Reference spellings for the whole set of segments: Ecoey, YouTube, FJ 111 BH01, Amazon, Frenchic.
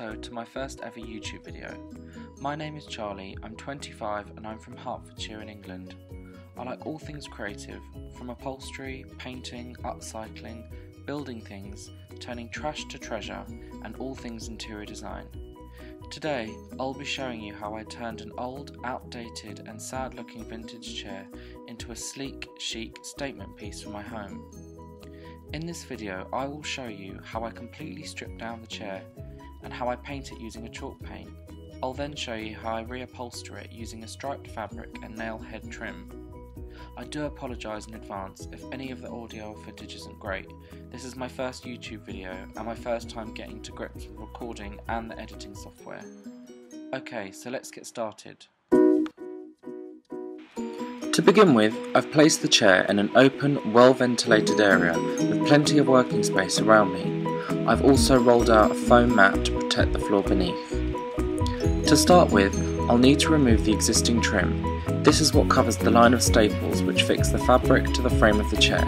also to my first ever YouTube video. My name is Charlie, I'm 25 and I'm from Hertfordshire in England. I like all things creative, from upholstery, painting, upcycling, building things, turning trash to treasure, and all things interior design. Today, I'll be showing you how I turned an old, outdated and sad-looking vintage chair into a sleek, chic statement piece for my home. In this video, I will show you how I completely stripped down the chair and how I paint it using a chalk paint. I'll then show you how I reupholster it using a striped fabric and nail head trim. I do apologise in advance if any of the audio footage isn't great. This is my first YouTube video and my first time getting to grips with recording and the editing software. Okay, so let's get started. To begin with, I've placed the chair in an open, well-ventilated area with plenty of working space around me. I've also rolled out a foam mat to protect the floor beneath. To start with, I'll need to remove the existing trim. This is what covers the line of staples which fix the fabric to the frame of the chair.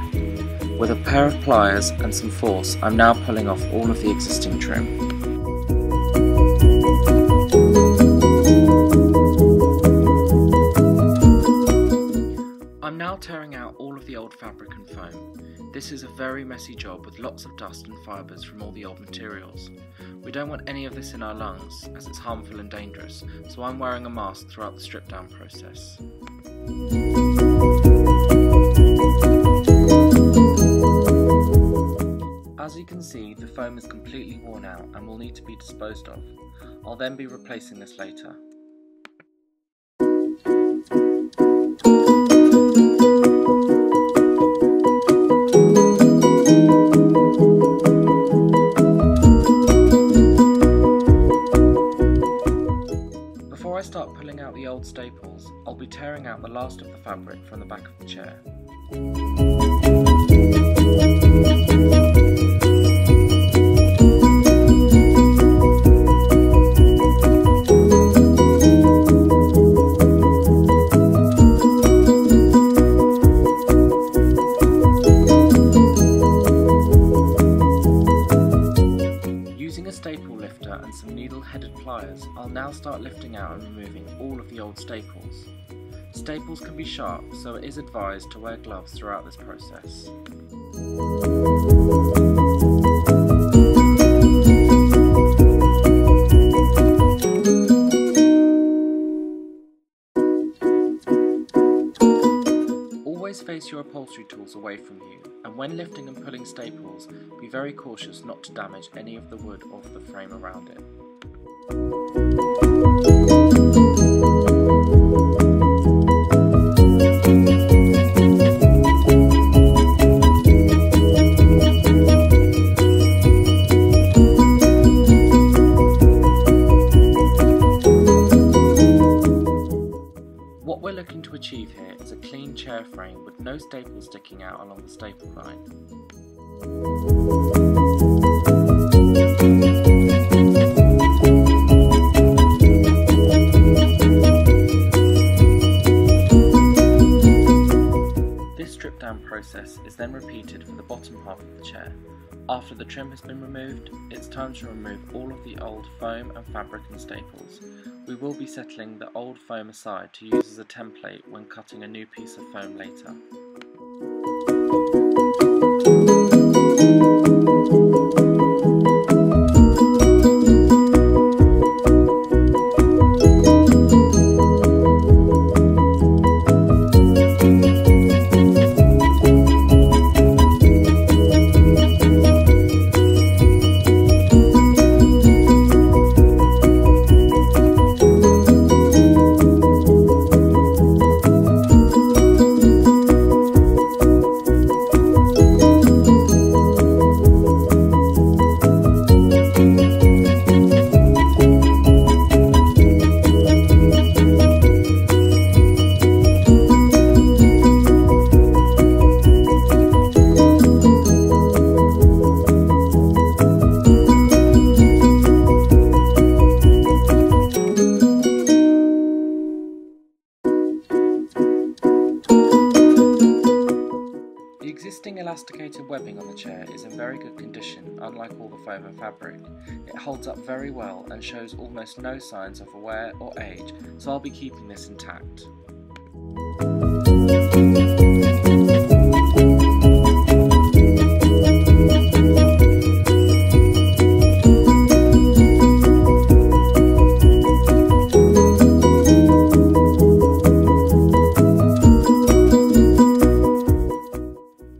With a pair of pliers and some force, I'm now pulling off all of the existing trim. I'm now tearing out all of the old fabric and foam. This is a very messy job with lots of dust and fibres from all the old materials. We don't want any of this in our lungs as it's harmful and dangerous, so I'm wearing a mask throughout the strip down process. As you can see, the foam is completely worn out and will need to be disposed of. I'll then be replacing this later. Before I start pulling out the old staples, I'll be tearing out the last of the fabric from the back of the chair. And some needle-headed pliers, I'll now start lifting out and removing all of the old staples. Staples can be sharp, so it is advised to wear gloves throughout this process. Always face your upholstery tools away from you, and when lifting and pulling staples, be very cautious not to damage any of the wood or the frame around it. What we're looking to achieve here is a clean chair frame with no staples sticking out along the staple line. This strip down process is then repeated for the bottom half of the chair. After the trim has been removed, it's time to remove all of the old foam and fabric and staples. We will be settling the old foam aside to use as a template when cutting a new piece of foam later. existing elasticated webbing on the chair is in very good condition, unlike all the foam fabric. It holds up very well and shows almost no signs of wear or age, so I'll be keeping this intact.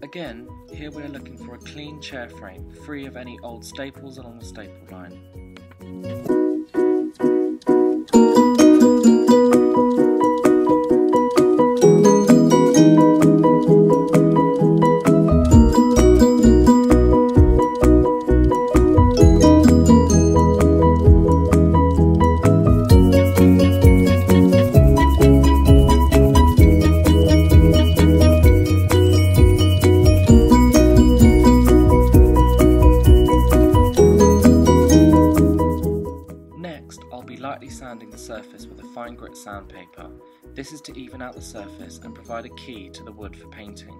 Again, here we're looking for a clean chair frame, free of any old staples along the staple line. Sanding the surface with a fine grit sandpaper. This is to even out the surface and provide a key to the wood for painting.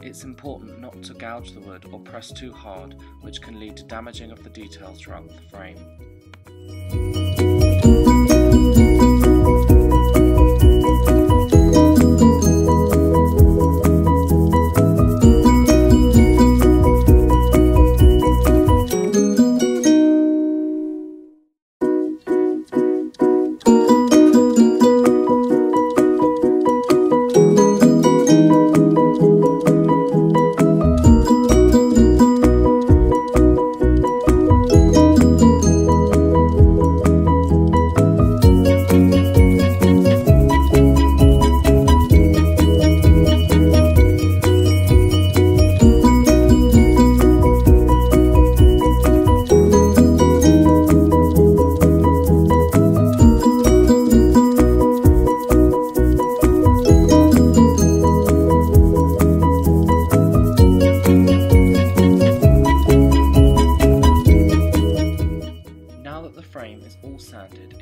It's important not to gouge the wood or press too hard, which can lead to damaging of the details throughout the frame.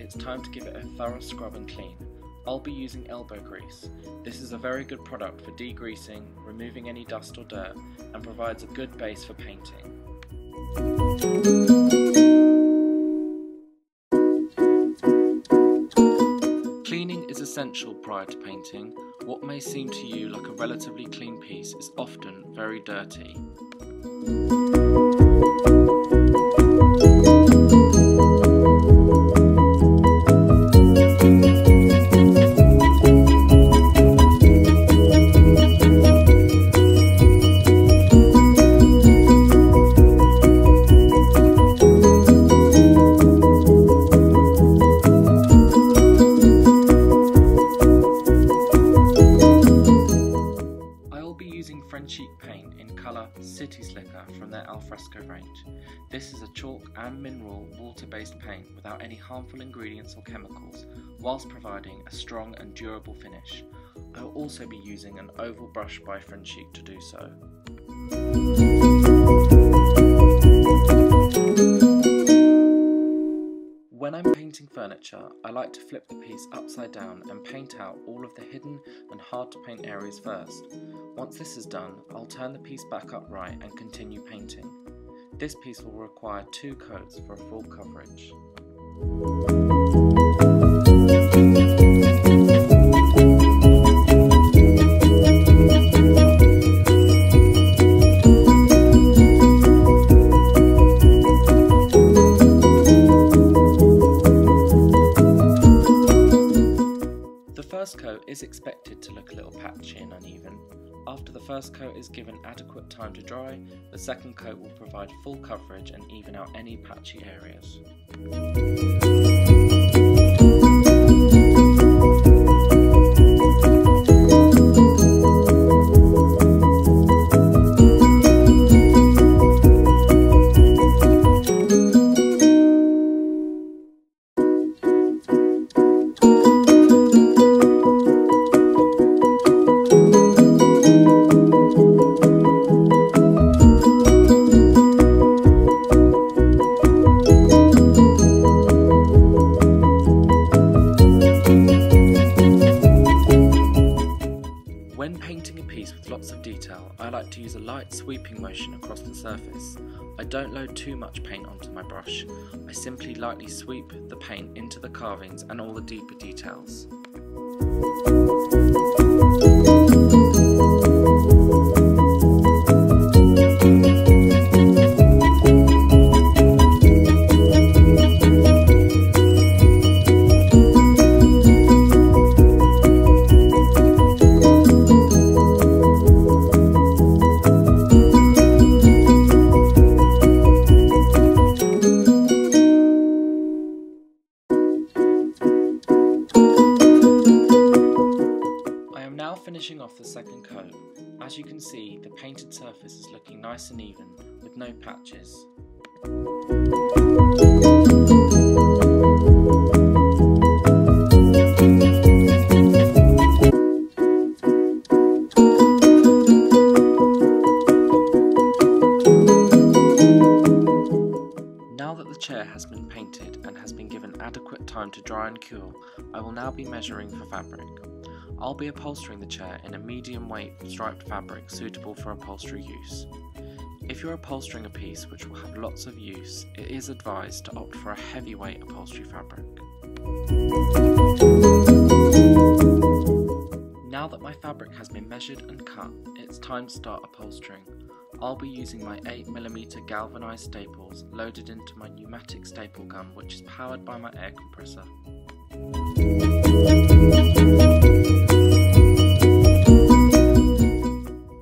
It's time to give it a thorough scrub and clean. I'll be using elbow grease. This is a very good product for degreasing, removing any dust or dirt, and provides a good base for painting. Cleaning is essential prior to painting. What may seem to you like a relatively clean piece is often very dirty. Frenchic paint in colour City Slicker from their Alfresco range. This is a chalk and mineral water-based paint without any harmful ingredients or chemicals, whilst providing a strong and durable finish. I will also be using an oval brush by Frenchic to do so. When I'm painting furniture, I like to flip the piece upside down and paint out all of the hidden and hard to paint areas first. Once this is done, I'll turn the piece back upright and continue painting. This piece will require 2 coats for a full coverage. Is expected to look a little patchy and uneven. After the first coat is given adequate time to dry, the second coat will provide full coverage and even out any patchy areas. When painting a piece with lots of detail, I like to use a light sweeping motion across the surface. I don't load too much paint onto my brush, I simply lightly sweep the paint into the carvings and all the deeper details. Finishing off the second coat, as you can see, the painted surface is looking nice and even, with no patches. Now that the chair has been painted and has been given adequate time to dry and cure, I will now be measuring for fabric. I'll be upholstering the chair in a medium weight striped fabric suitable for upholstery use. If you're upholstering a piece which will have lots of use, it is advised to opt for a heavyweight upholstery fabric. Now that my fabric has been measured and cut, it's time to start upholstering. I'll be using my 8mm galvanised staples loaded into my pneumatic staple gun, which is powered by my air compressor.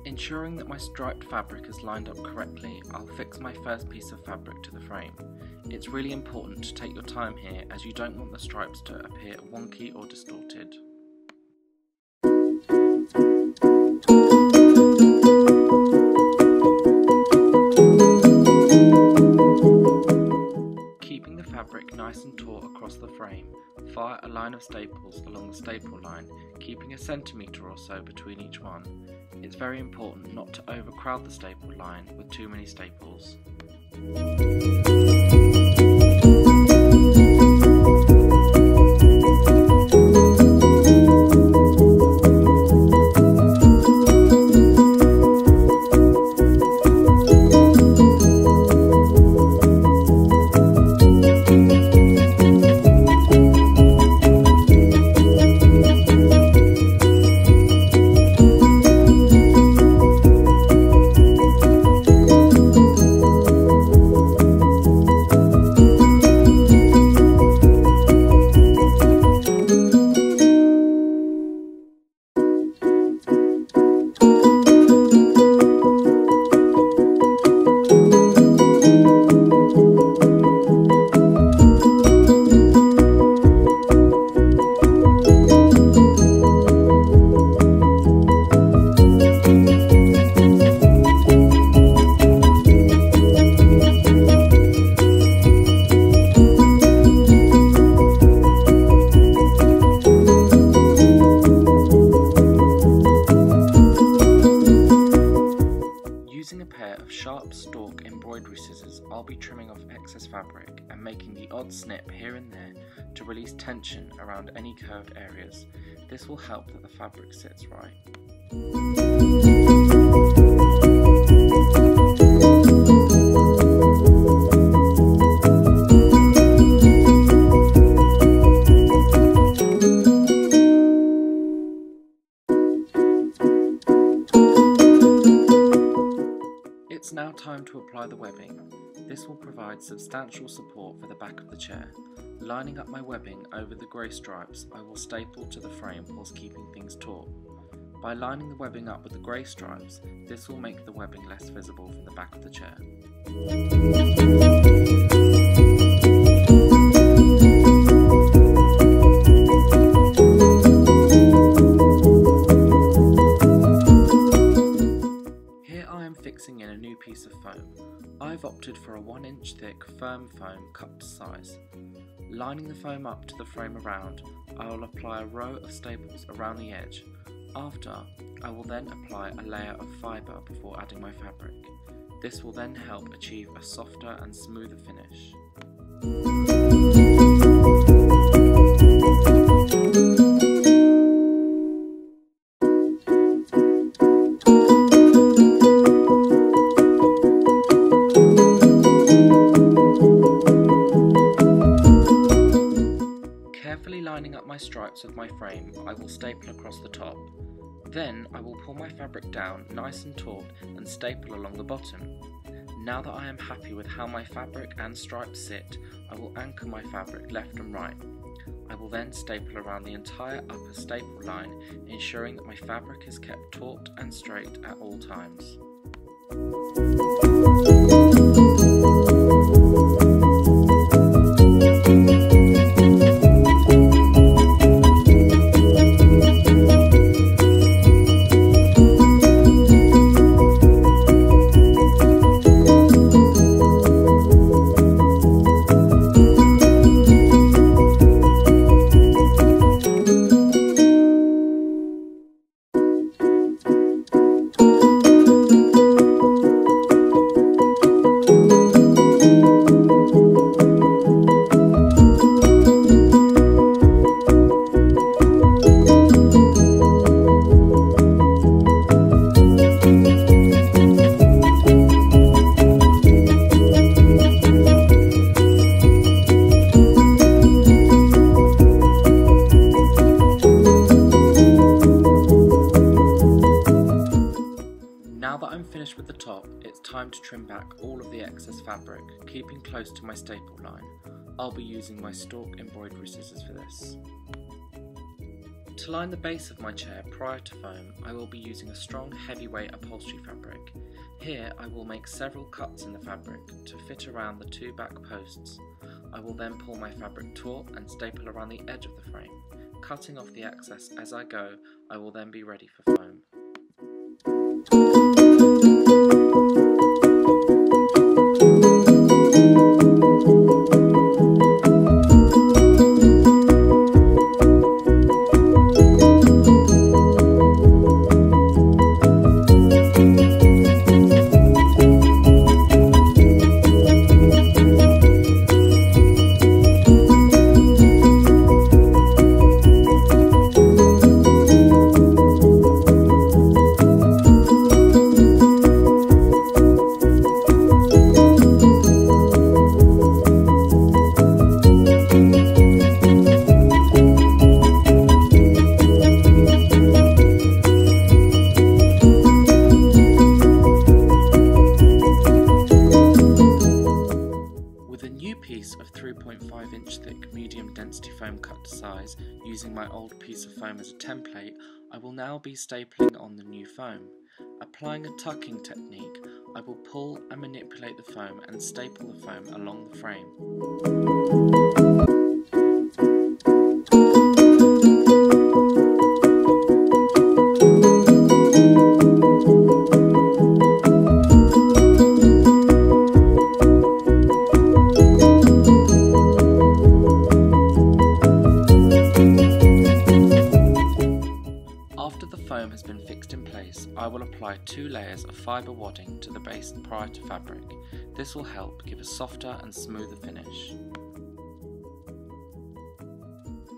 Ensuring that my striped fabric is lined up correctly, I'll fix my first piece of fabric to the frame. It's really important to take your time here as you don't want the stripes to appear wonky or distorted. Keeping the fabric nice and taut across the frame, fire a line of staples along the staple line, keeping a centimetre or so between each one. It's very important not to overcrowd the staple line with too many staples. I'll be trimming off excess fabric and making the odd snip here and there to release tension around any curved areas. This will help that the fabric sits right. It's now time to apply the webbing. This will provide substantial support for the back of the chair. Lining up my webbing over the grey stripes, I will staple to the frame whilst keeping things taut. By lining the webbing up with the grey stripes, this will make the webbing less visible from the back of the chair. I've opted for a 1-inch thick firm foam cut to size. Lining the foam up to the frame around, I will apply a row of staples around the edge. After, I will then apply a layer of fibre before adding my fabric. This will then help achieve a softer and smoother finish. my frame, I will staple across the top. Then I will pull my fabric down nice and taut and staple along the bottom. Now that I am happy with how my fabric and stripes sit, I will anchor my fabric left and right. I will then staple around the entire upper staple line, ensuring that my fabric is kept taut and straight at all times. With the top, it's time to trim back all of the excess fabric, keeping close to my staple line. I'll be using my stalk embroidery scissors for this. To line the base of my chair prior to foam, I will be using a strong heavyweight upholstery fabric. Here I will make several cuts in the fabric to fit around the two back posts. I will then pull my fabric taut and staple around the edge of the frame. Cutting off the excess as I go, I will then be ready for foam. Using my old piece of foam as a template, I will now be stapling on the new foam. Applying a tucking technique, I will pull and manipulate the foam and staple the foam along the frame. I will apply 2 layers of fibre wadding to the base prior to fabric. This will help give a softer and smoother finish.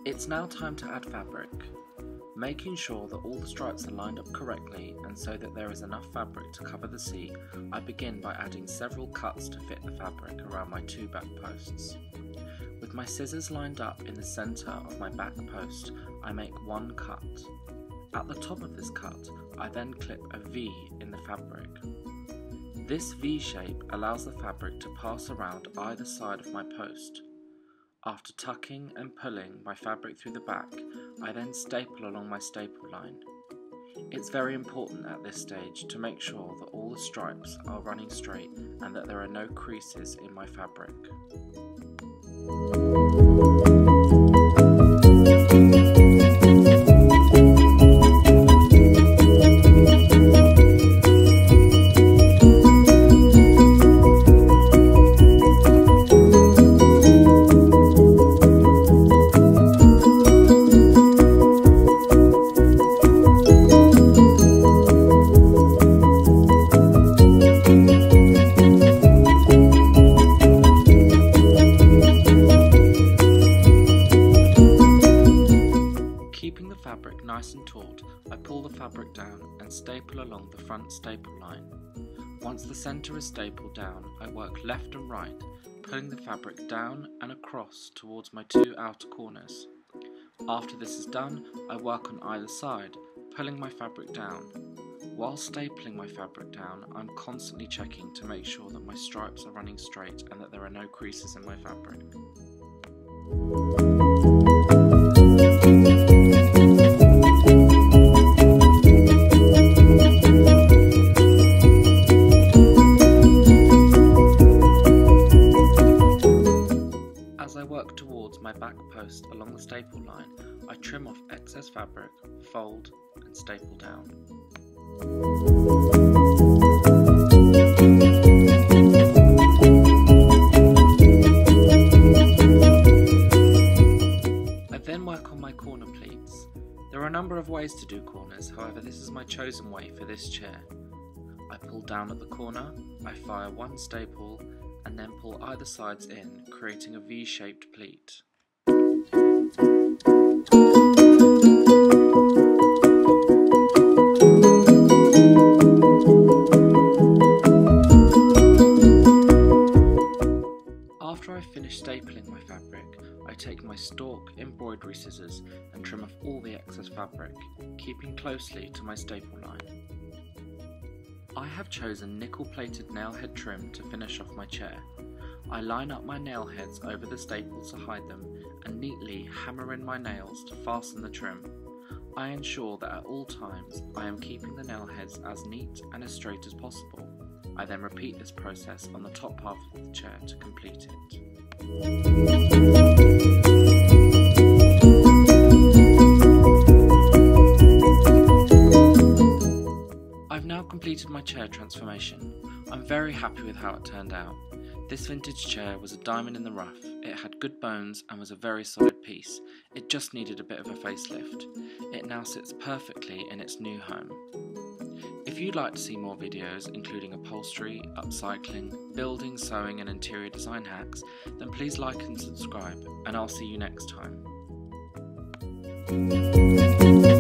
It's now time to add fabric. Making sure that all the stripes are lined up correctly and so that there is enough fabric to cover the seam, I begin by adding several cuts to fit the fabric around my two back posts. With my scissors lined up in the centre of my back post, I make one cut. At the top of this cut, I then clip a V in the fabric. This V shape allows the fabric to pass around either side of my post. After tucking and pulling my fabric through the back, I then staple along my staple line. It's very important at this stage to make sure that all the stripes are running straight and that there are no creases in my fabric. Nice and taut, I pull the fabric down and staple along the front staple line. Once the centre is stapled down, I work left and right, pulling the fabric down and across towards my two outer corners. After this is done, I work on either side, pulling my fabric down. While stapling my fabric down, I'm constantly checking to make sure that my stripes are running straight and that there are no creases in my fabric. As I work towards my back post along the staple line, I trim off excess fabric, fold and staple down. I then work on my corner pleats. There are a number of ways to do corners, however this is my chosen way for this chair. I pull down at the corner, I fire one staple and then pull either sides in, creating a V-shaped pleat. After I finish stapling my fabric, I take my stork embroidery scissors and trim off all the excess fabric, keeping closely to my staple line. I have chosen nickel-plated nailhead trim to finish off my chair. I line up my nailheads over the staples to hide them and neatly hammer in my nails to fasten the trim. I ensure that at all times I am keeping the nailheads as neat and as straight as possible. I then repeat this process on the top half of the chair to complete it. I've now completed my chair transformation. I'm very happy with how it turned out. This vintage chair was a diamond in the rough. It had good bones and was a very solid piece. It just needed a bit of a facelift. It now sits perfectly in its new home. If you'd like to see more videos including upholstery, upcycling, building, sewing and interior design hacks, then please like and subscribe, and I'll see you next time.